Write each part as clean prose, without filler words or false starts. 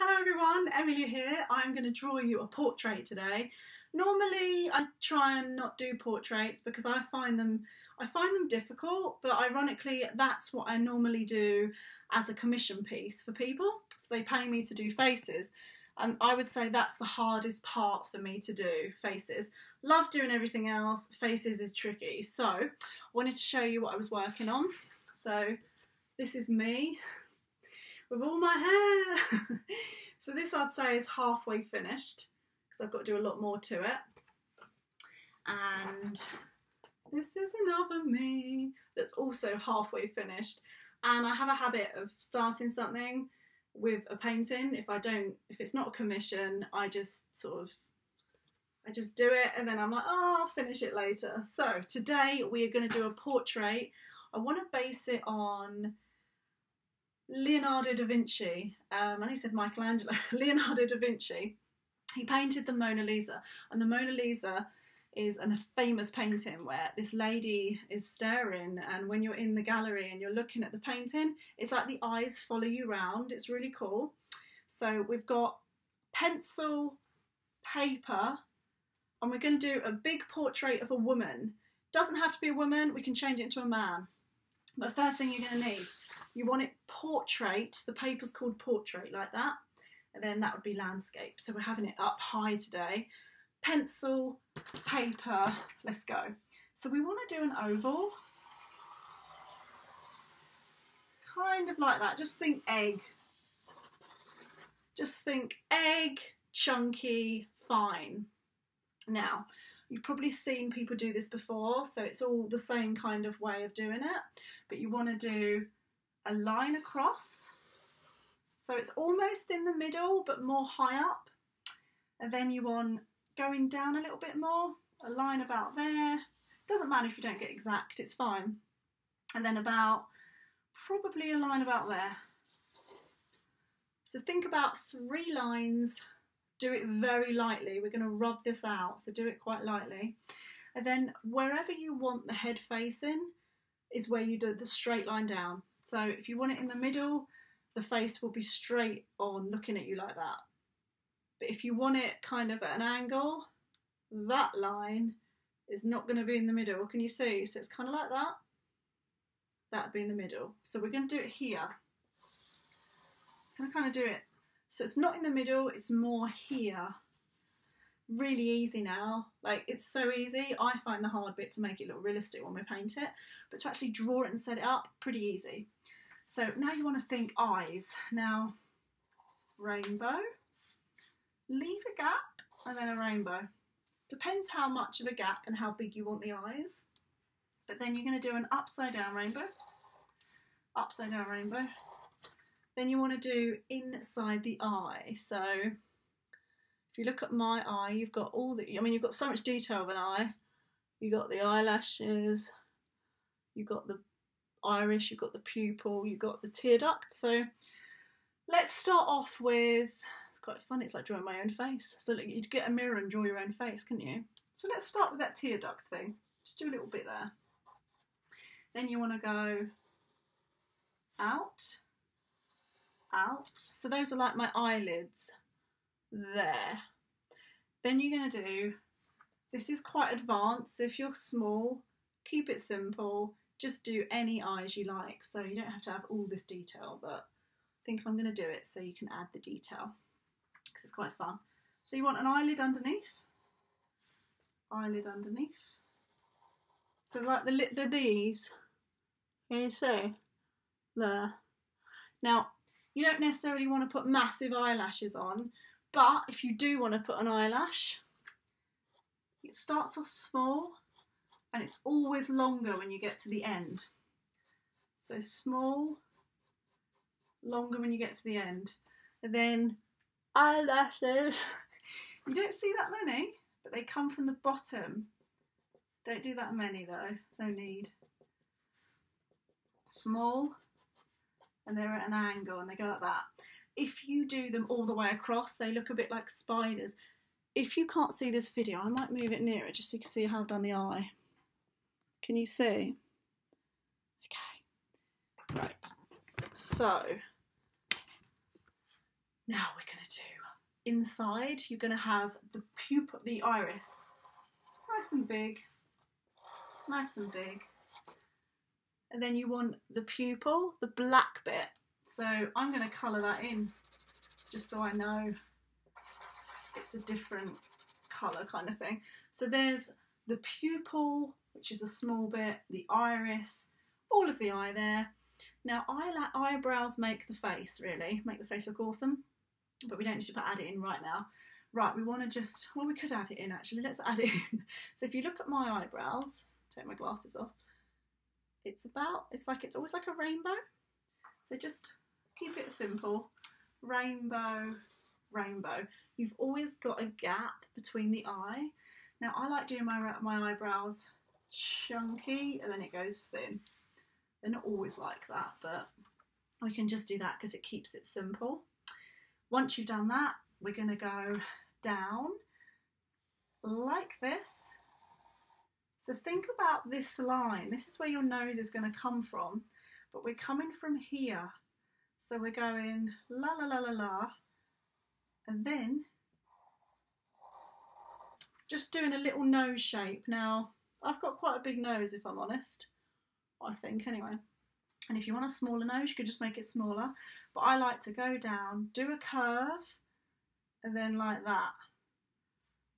Hello everyone, Emilia here. I'm going to draw you a portrait today. Normally I try and not do portraits because I find them difficult, but ironically that's what I normally do as a commission piece for people. So they pay me to do faces, and I would say that's the hardest part for me to do, faces. Love doing everything else, faces is tricky. So I wanted to show you what I was working on. So this is me with all my hair. So this I'd say is halfway finished because I've got to do a lot more to it. And this is another me that's also halfway finished. And I have a habit of starting something with a painting. If it's not a commission, I just do it, and then I'm like, oh, I'll finish it later. So today we are going to do a portrait. I want to base it on Leonardo da Vinci, and he said Michelangelo, Leonardo da Vinci. He painted the Mona Lisa, and the Mona Lisa is a famous painting where this lady is staring, and when you're in the gallery and you're looking at the painting, it's like the eyes follow you round. It's really cool. So we've got pencil, paper, and we're going to do a big portrait of a woman. Doesn't have to be a woman, we can change it to a man. But first thing you're going to need, you want it portrait, the paper's called portrait, like that, and then that would be landscape. So we're having it up high today. Pencil, paper, let's go. So we want to do an oval, kind of like that. Just think egg, chunky, fine. Now, you've probably seen people do this before, so it's all the same kind of way of doing it, but you want to do a line across, so it's almost in the middle but more high up, and then you want going down a little bit more, a line about there. Doesn't matter if you don't get exact, it's fine. And then about, probably a line about there. So think about 3 lines. Do it very lightly, we're going to rub this out, so do it quite lightly. And then wherever you want the head facing is where you do the straight line down. So if you want it in the middle, the face will be straight on looking at you like that. But if you want it kind of at an angle, that line is not going to be in the middle. Can you see? So it's kind of like that. That would be in the middle. So we're going to do it here. Can I kind of do it? So it's not in the middle, it's more here. Really easy now. Like, it's so easy. I find the hard bit to make it look realistic when we paint it, but to actually draw it and set it up, pretty easy. So now you want to think eyes. Now, rainbow, leave a gap, and then a rainbow. Depends how much of a gap and how big you want the eyes. But then you're going to do an upside down rainbow, upside down rainbow. Then you want to do inside the eye. So if you look at my eye, you've got all the, I mean, you've got so much detail of an eye. You've got the eyelashes, you've got the iris, you've got the pupil, you've got the tear duct. So let's start off with, it's quite fun, it's like drawing my own face. So look, you'd get a mirror and draw your own face, couldn't you? So let's start with that tear duct thing. Just do a little bit there. Then you want to go out. Out, so those are like my eyelids there. Then you're going to do, this is quite advanced, if you're small, keep it simple, just do any eyes you like, so you don't have to have all this detail, but I think I'm going to do it so you can add the detail because it's quite fun. So you want an eyelid underneath, so like the these, can you see? There. Now, you don't necessarily want to put massive eyelashes on, but if you do want to put an eyelash, it starts off small and it's always longer when you get to the end. So small, longer when you get to the end. And then eyelashes, you don't see that many, but they come from the bottom. Don't do that many though, no need. Small. And they're at an angle and they go like that. If you do them all the way across, they look a bit like spiders. If you can't see this video, I might move it nearer just so you can see how I've done the eye. Can you see? Okay, right. So Now we're going to do inside. You're going to have the pupil, the iris, nice and big, nice and big. And then you want the pupil, the black bit. So I'm going to colour that in just so I know it's a different colour kind of thing. So there's the pupil, which is a small bit, the iris, all of the eye there. Now eyebrows make the face, really, make the face look awesome, but we don't need to add it in right now. Right, we want to just, well, we could add it in actually, let's add it in. So if you look at my eyebrows, take my glasses off, it's about, it's always like a rainbow. So just keep it simple, rainbow, rainbow. You've always got a gap between the eye. Now I like doing my eyebrows chunky and then it goes thin. They're not always like that, but we can just do that because it keeps it simple. Once you've done that, we're going to go down like this. So think about this line. This is where your nose is going to come from, but we're coming from here. So we're going la la la la la, and then just doing a little nose shape. Now, I've got quite a big nose, if I'm honest. I think anyway, and if you want a smaller nose you could just make it smaller, but I like to go down, do a curve and then like that.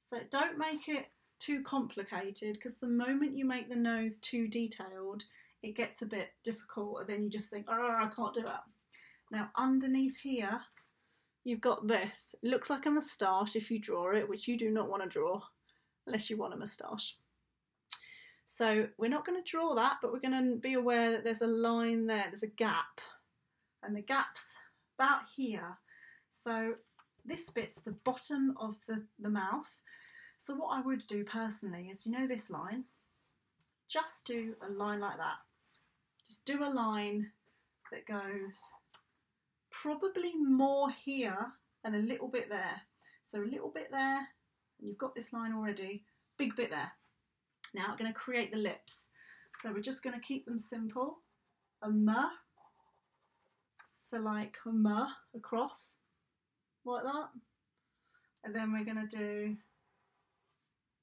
So don't make it too complicated, because the moment you make the nose too detailed it gets a bit difficult and then you just think, oh, I can't do it. Now underneath here you've got this, it looks like a moustache if you draw it, which you do not want to draw unless you want a moustache. So we're not going to draw that, but we're going to be aware that there's a line there, there's a gap, and the gap's about here. So this bit's the bottom of the mouth. So what I would do personally is, you know this line, just do a line like that. Just do a line that goes probably more here and a little bit there. So a little bit there, and you've got this line already, big bit there. Now I'm going to create the lips, so we're just going to keep them simple, a M, so like a M across, like that, and then we're going to do,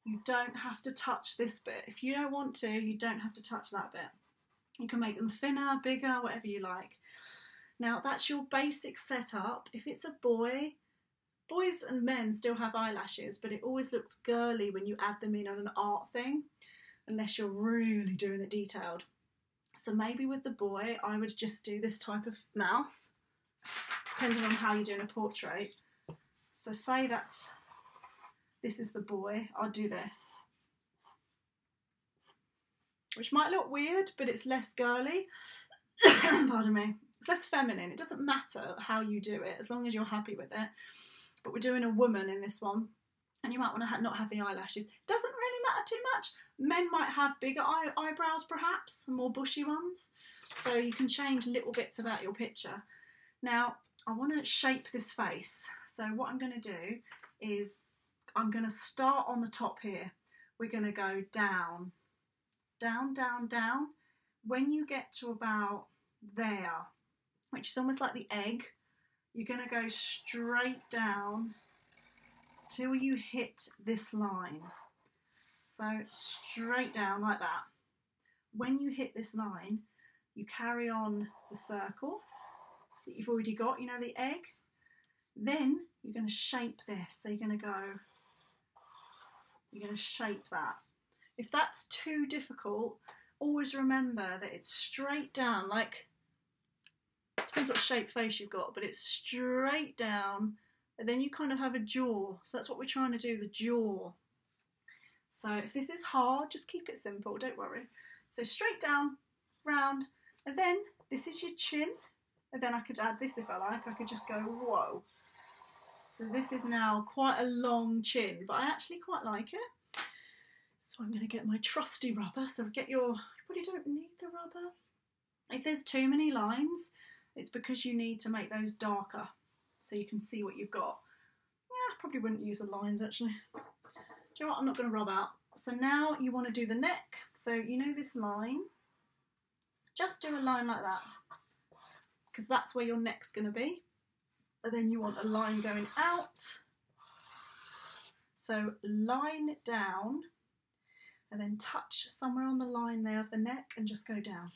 you don't have to touch this bit, if you don't want to, you don't have to touch that bit, you can make them thinner, bigger, whatever you like. Now that's your basic setup. If it's a boy, boys and men still have eyelashes, but it always looks girly when you add them in on an art thing, unless you're really doing it detailed. So maybe with the boy, I would just do this type of mouth, depending on how you're doing a portrait. So say that's, this is the boy, I'll do this. Which might look weird, but it's less girly, pardon me. It's less feminine. It doesn't matter how you do it, as long as you're happy with it. But we're doing a woman in this one, and you might want to not have the eyelashes. Doesn't really matter too much. Men might have bigger eyebrows perhaps, more bushy ones. So you can change little bits about your picture. Now, I want to shape this face. So what I'm going to do is I'm going to start on the top here. We're going to go down, down, down, down. When you get to about there, which is almost like the egg, you're going to go straight down till you hit this line. So straight down like that. When you hit this line, you carry on the circle that you've already got, you know, the egg. Then you're going to shape this. So you're going to go, you're going to shape that. If that's too difficult, always remember that it's straight down, like, depends what shape face you've got, but it's straight down and then you kind of have a jaw. So that's what we're trying to do, the jaw. So if this is hard, just keep it simple, don't worry. So straight down, round, and then this is your chin, and then I could add this if I like. I could just go, whoa. So this is now quite a long chin, but I actually quite like it. So I'm going to get my trusty rubber. So get your, you probably don't need the rubber. If there's too many lines, it's because you need to make those darker so you can see what you've got. Yeah, I probably wouldn't use the lines actually. Do you know what? I'm not going to rub out. So now you want to do the neck. So you know this line. Just do a line like that because that's where your neck's going to be. and then you want a line going out. So line down and then touch somewhere on the line there of the neck and just go down.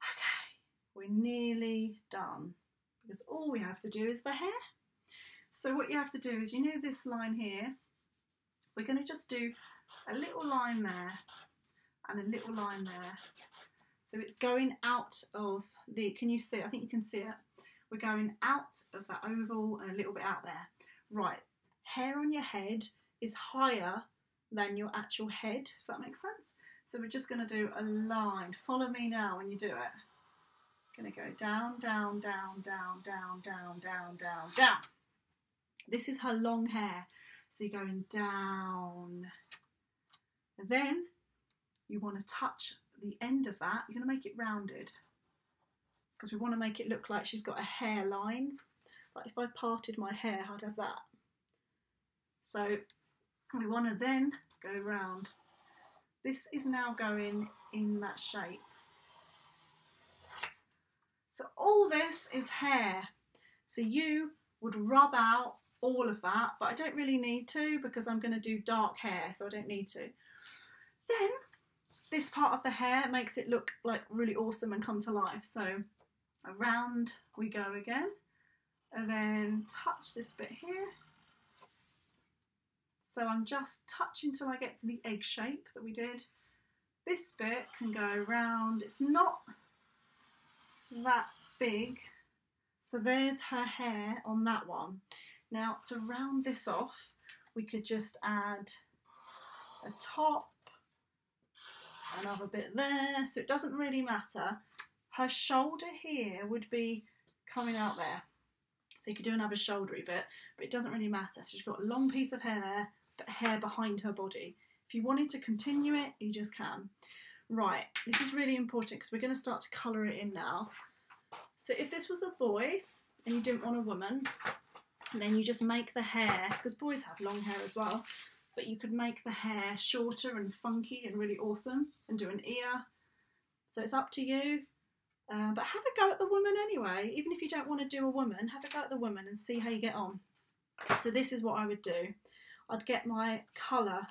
Okay, we're nearly done because all we have to do is the hair. So what you have to do is, you know this line here, we're going to just do a little line there and a little line there. So it's going out of the, can you see, I think you can see it. We're going out of that oval and a little bit out there. Right, hair on your head is higher than your actual head, if that makes sense. So we're just going to do a line. Follow me now when you do it. Going to go down, down, down, down, down, down, down, down, down. This is her long hair. So you're going down. And then you want to touch the end of that. You're going to make it rounded, because we want to make it look like she's got a hairline. Like if I parted my hair, I'd have that. So we want to then go round. This is now going in that shape. So all this is hair. So you would rub out all of that, but I don't really need to because I'm going to do dark hair, so I don't need to. Then this part of the hair makes it look like really awesome and come to life. So around we go again, and then touch this bit here. So I'm just touching till I get to the egg shape that we did. This bit can go round. It's not that big. So there's her hair on that one. Now to round this off, we could just add a top, another bit there. So it doesn't really matter. Her shoulder here would be coming out there. So you could do another shouldery bit, but it doesn't really matter. So she's got a long piece of hair there, but hair behind her body. If you wanted to continue it, you just can. Right, this is really important because we're going to start to colour it in now. So if this was a boy and you didn't want a woman, and then you just make the hair, because boys have long hair as well, but you could make the hair shorter and funky and really awesome and do an ear. So it's up to you. But have a go at the woman anyway. Even if you don't want to do a woman, have a go at the woman and see how you get on. So this is what I would do. I'd get my colour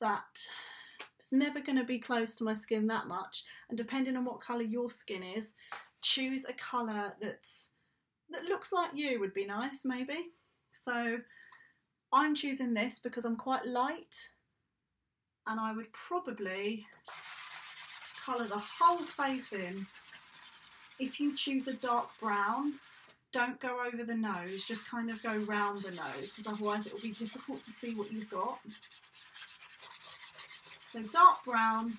that it's never going to be close to my skin that much, and depending on what colour your skin is, choose a colour that looks like you would be nice maybe. So I'm choosing this because I'm quite light, and I would probably colour the whole face in. If you choose a dark brown, don't go over the nose, just kind of go round the nose, because otherwise it will be difficult to see what you've got. So dark brown,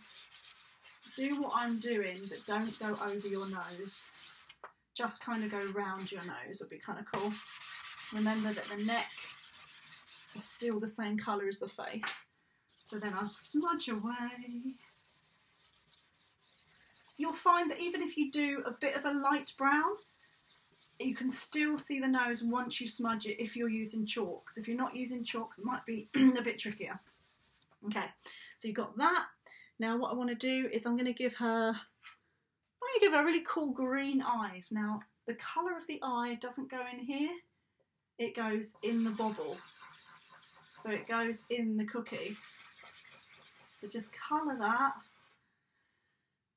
do what I'm doing, but don't go over your nose. Just kind of go round your nose, it'll be kind of cool. Remember that the neck is still the same colour as the face. So then I'll smudge away. You'll find that even if you do a bit of a light brown, you can still see the nose once you smudge it if you're using chalks. If you're not using chalks, it might be a bit trickier. Okay, so you've got that. Now what I want to do is I'm going to give her really cool green eyes. Now the colour of the eye doesn't go in here. It goes in the bobble. So it goes in the cookie. So just colour that.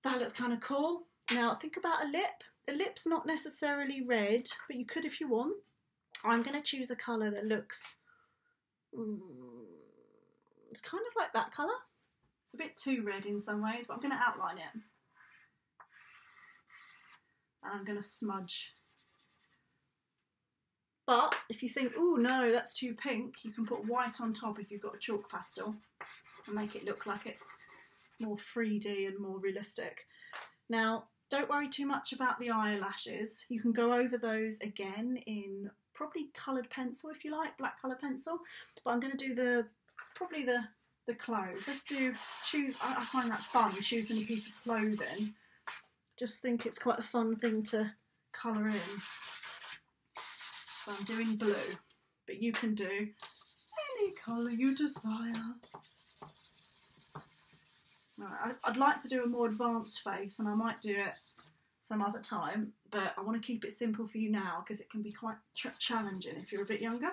That looks kind of cool. Now think about a lip. The lip's not necessarily red, but you could if you want. I'm going to choose a colour that looks, it's kind of like that colour. It's a bit too red in some ways, but I'm going to outline it. And I'm going to smudge. But if you think, oh no, that's too pink, you can put white on top if you've got a chalk pastel and make it look like it's more 3D and more realistic. Now don't worry too much about the eyelashes. You can go over those again in probably coloured pencil if you like, black coloured pencil, but I'm going to do probably the clothes. Let's do choose, I find that fun, choosing a piece of clothing. Just think it's quite a fun thing to colour in. So I'm doing blue, but you can do any colour you desire. Right, I'd like to do a more advanced face, and I might do it. So some other time, but I want to keep it simple for you now because it can be quite challenging if you're a bit younger.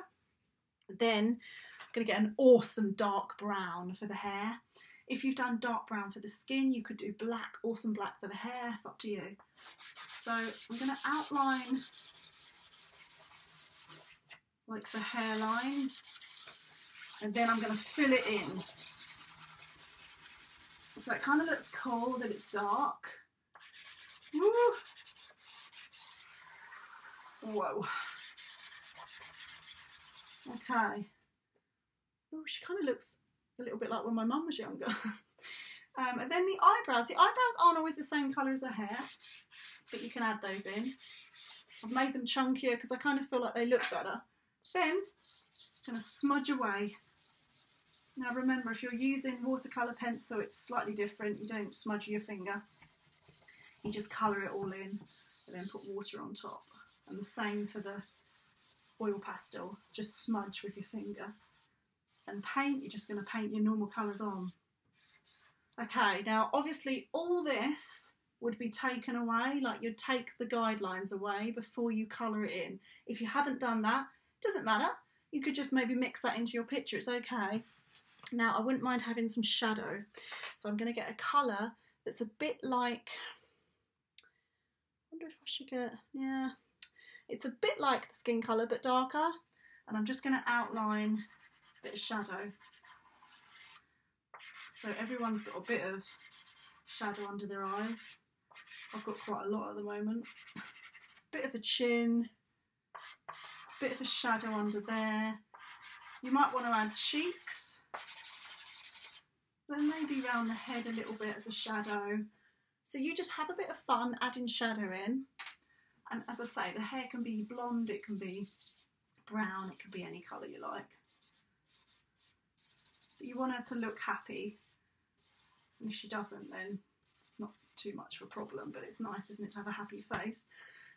Then I'm going to get an awesome dark brown for the hair. If you've done dark brown for the skin, you could do black, awesome black for the hair. It's up to you. So I'm going to outline like the hairline, and then I'm going to fill it in. So it kind of looks cool that it's dark. Woo! Whoa. Okay. Oh, she kind of looks a little bit like when my mum was younger. And then the eyebrows. The eyebrows aren't always the same colour as the hair, but you can add those in. I've made them chunkier because I kind of feel like they look better. Then I'm going to smudge away. Now remember, if you're using watercolour pencil, it's slightly different. You don't smudge your finger. You just colour it all in and then put water on top. And the same for the oil pastel. Just smudge with your finger. And paint, you're just going to paint your normal colours on. Okay, now obviously all this would be taken away, like you'd take the guidelines away before you colour it in. If you haven't done that, it doesn't matter. You could just maybe mix that into your picture, it's okay. Now, I wouldn't mind having some shadow. So I'm going to get a colour that's a bit like, I wonder if I should get, yeah. It's a bit like the skin colour, but darker. And I'm just going to outline a bit of shadow. So everyone's got a bit of shadow under their eyes. I've got quite a lot at the moment. Bit of a chin, bit of a shadow under there. You might want to add cheeks. Then maybe round the head a little bit as a shadow. So you just have a bit of fun adding shadow in. And as I say, the hair can be blonde, it can be brown, it can be any colour you like. But you want her to look happy. And if she doesn't, then it's not too much of a problem, but it's nice, isn't it, to have a happy face.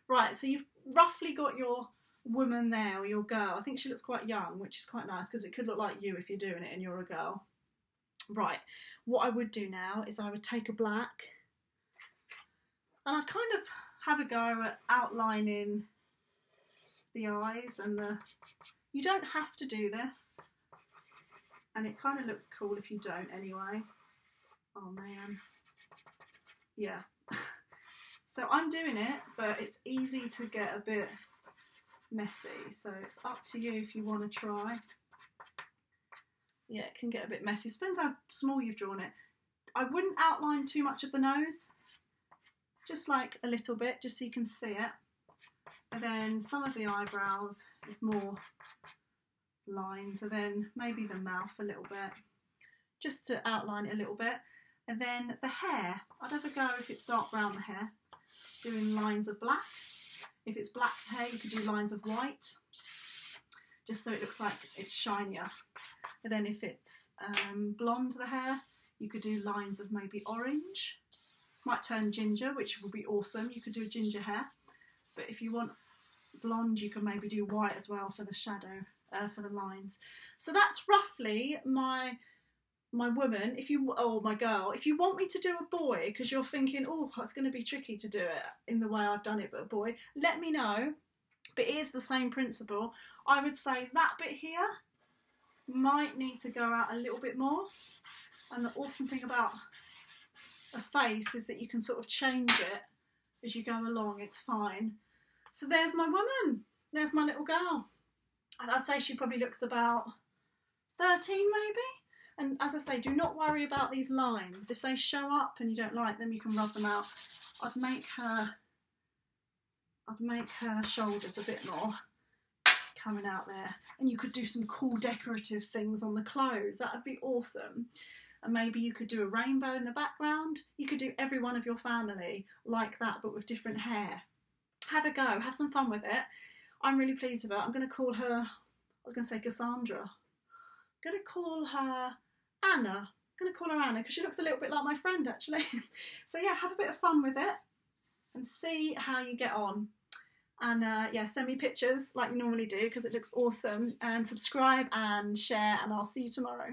Right, so you've roughly got your woman there, or your girl. I think she looks quite young, which is quite nice because it could look like you if you're doing it and you're a girl. Right, what I would do now is I would take a black and I'd kind of have a go at outlining the eyes and the... You don't have to do this, and it kind of looks cool if you don't anyway. Oh man, yeah. So I'm doing it, but it's easy to get a bit messy, so it's up to you if you want to try. Yeah, it can get a bit messy. It depends how small you've drawn it. I wouldn't outline too much of the nose, just like a little bit, just so you can see it. And then some of the eyebrows is more lines, and then maybe the mouth a little bit, just to outline it a little bit. And then the hair, I'd have a go if it's dark brown hair, doing lines of black. If it's black hair, you could do lines of white, just so it looks like it's shinier. And then if it's blonde, the hair, you could do lines of maybe orange. Might turn ginger, which would be awesome. You could do a ginger hair. But if you want blonde, you can maybe do white as well for the shadow, for the lines. So that's roughly my woman, if you, or my girl. If you want me to do a boy, because you're thinking, oh, it's going to be tricky to do it in the way I've done it, but a boy, let me know. But it is the same principle. I would say that bit here might need to go out a little bit more. And the awesome thing about a face is that you can sort of change it as you go along, it's fine. So there's my woman, there's my little girl. And I'd say she probably looks about 13 maybe. And as I say, do not worry about these lines. If they show up and you don't like them, you can rub them out. I'd make her shoulders a bit more coming out there. And you could do some cool decorative things on the clothes. That would be awesome. And maybe you could do a rainbow in the background. You could do every one of your family like that, but with different hair. Have a go. Have some fun with it. I'm really pleased with her. I'm going to call her, I was going to say Cassandra. I'm going to call her Anna. I'm going to call her Anna because she looks a little bit like my friend actually. So yeah, have a bit of fun with it and see how you get on. And yeah, send me pictures like you normally do because it looks awesome. And subscribe and share, and I'll see you tomorrow.